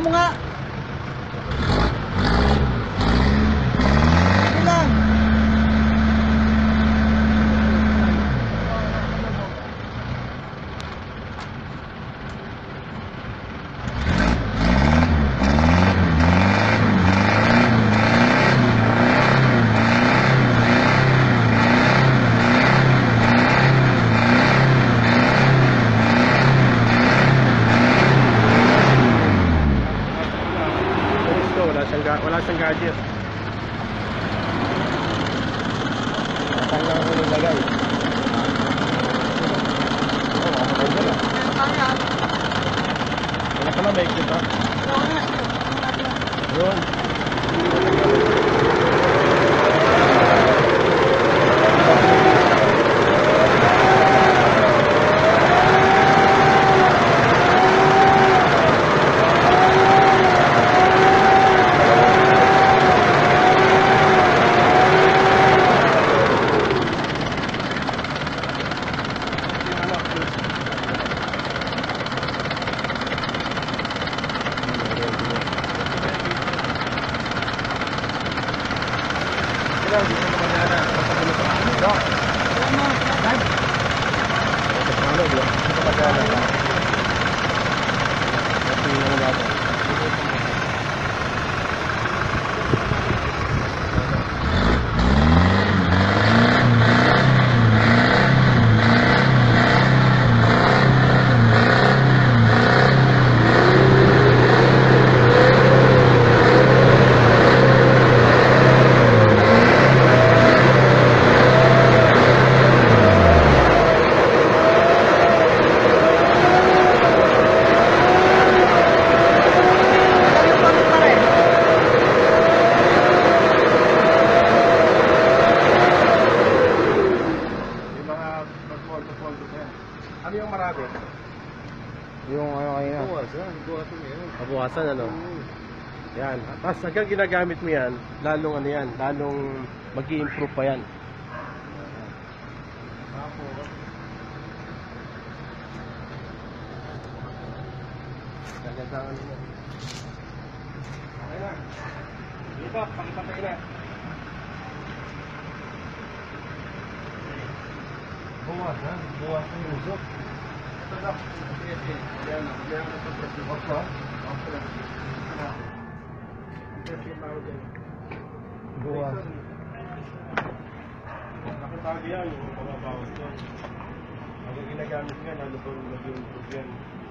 Tingnan mo nga. Yan lang. Wala siyang gadget. Tanggal ko nilagay. Wala ka na bike dito? Yun. Buwasan ano. Yan. Tapos hanggang ginagamit mo yan, lalong ano yan, lalong mag-i-improve pa yan. Gagandaan mo. Okay na. Dito, pakipatay na. Buwasan. Buwasan yung usok. Ito na. Yan. Yan ang pagpapasibok ko. Buwan. Nakatagyan yung mga bawas doon. Ang ginagamit nga, lalo doon yung